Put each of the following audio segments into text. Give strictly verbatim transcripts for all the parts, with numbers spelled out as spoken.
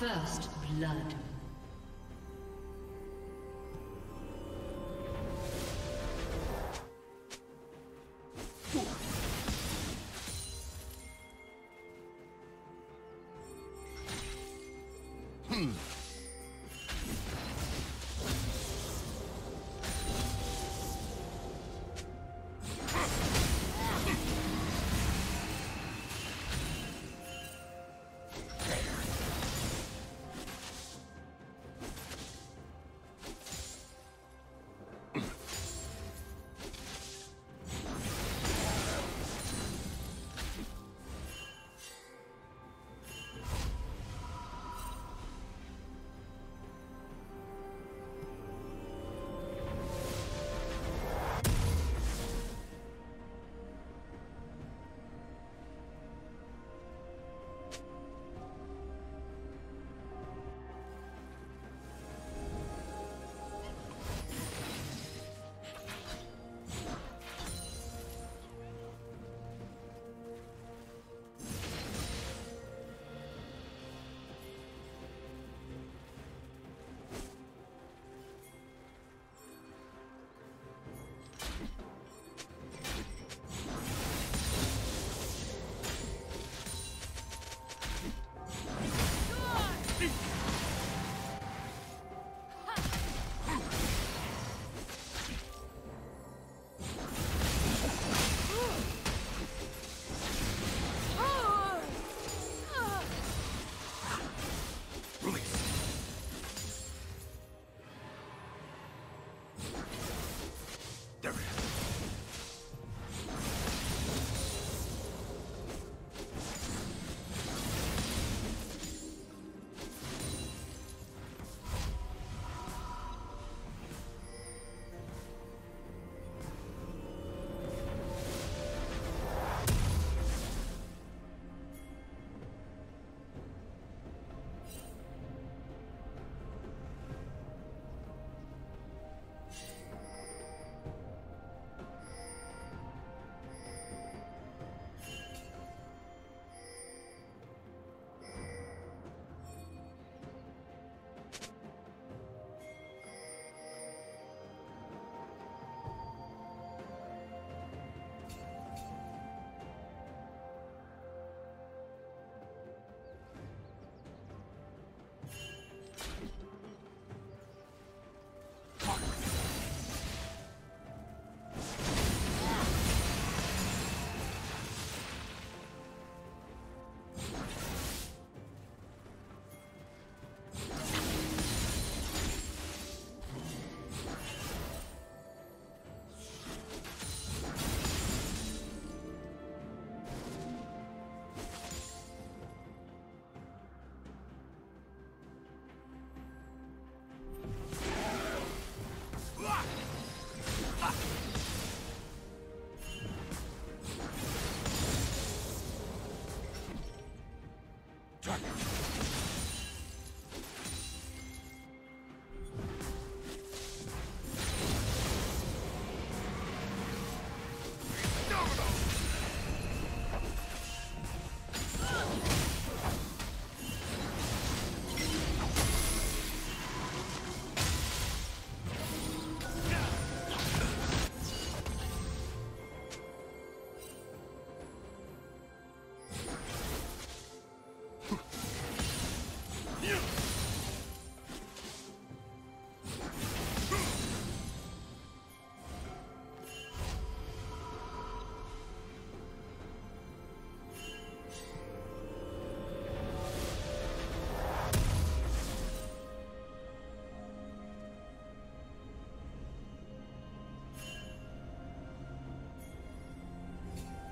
First blood.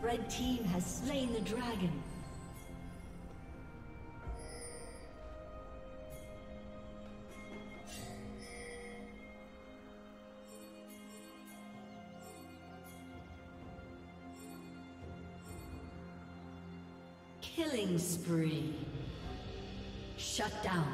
Red team has slain the dragon. Killing spree. Shut down.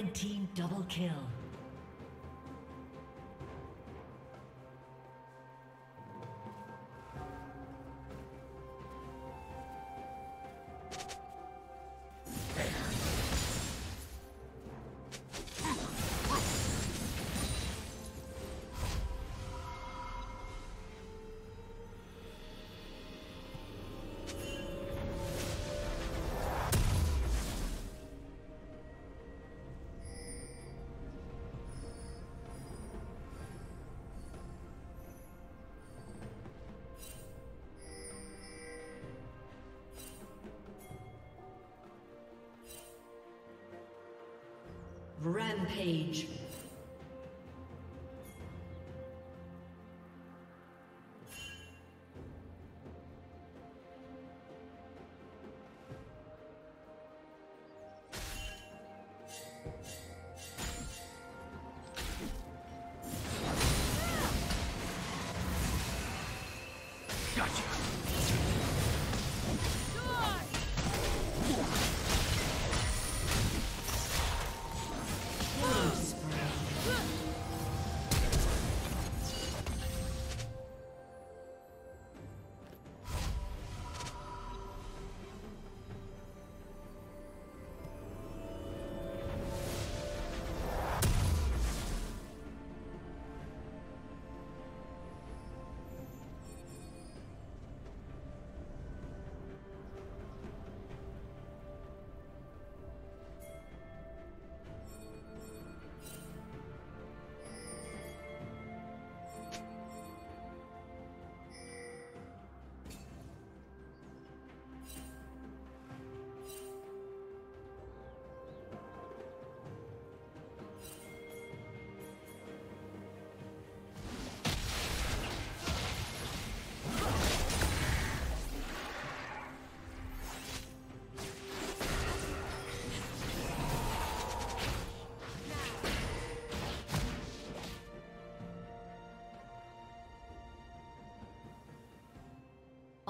Red team double kill. Rampage.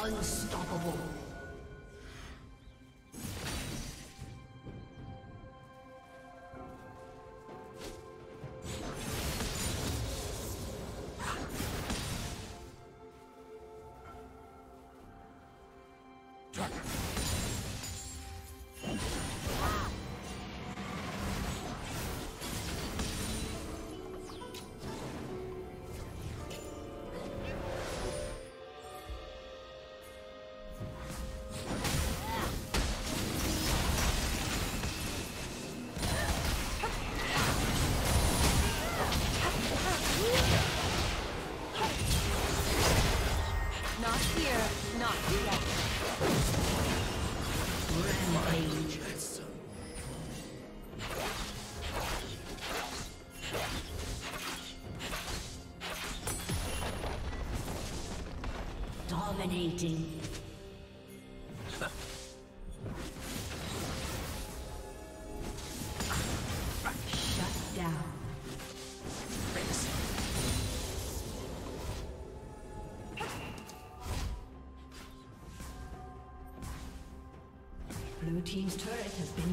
Unstoppable. Dominating. Blue team's turret has been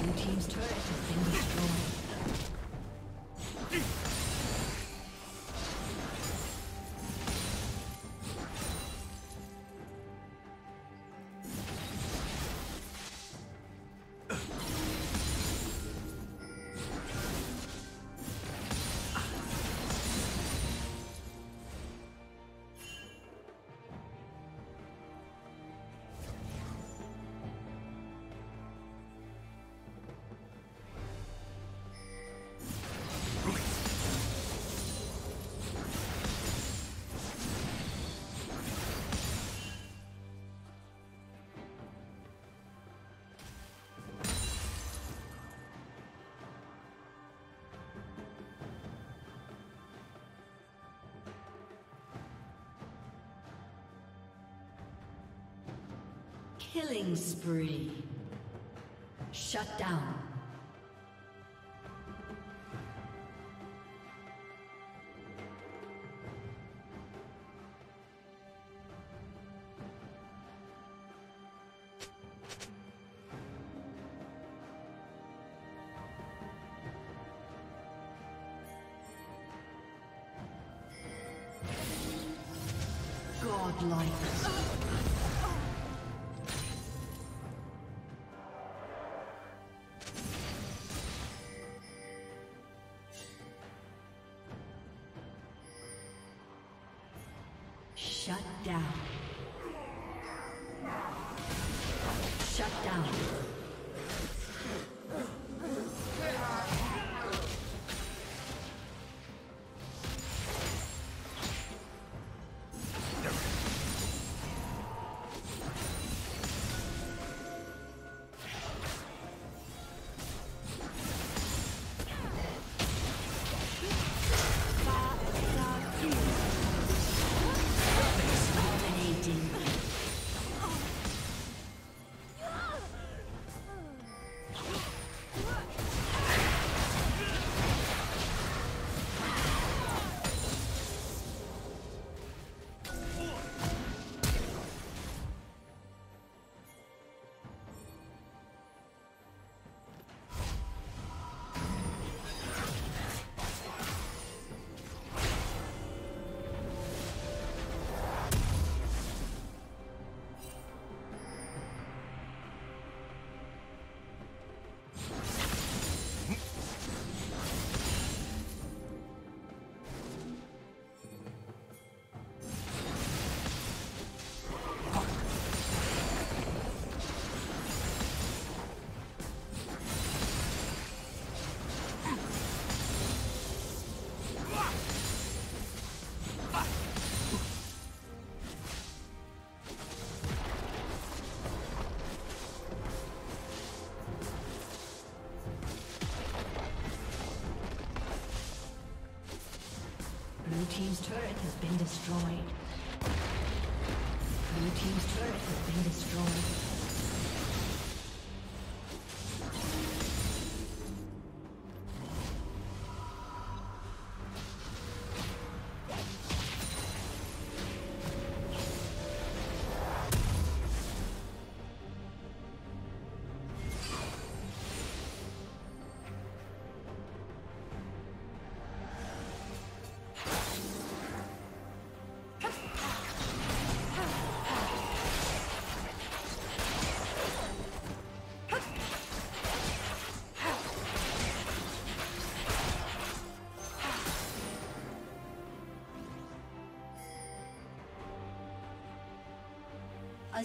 Blue team's turret has been destroyed. Killing spree. Shut down. Godlike. Shut down. Shut down. Blue team's turret has been destroyed. Blue team's turret has been destroyed. A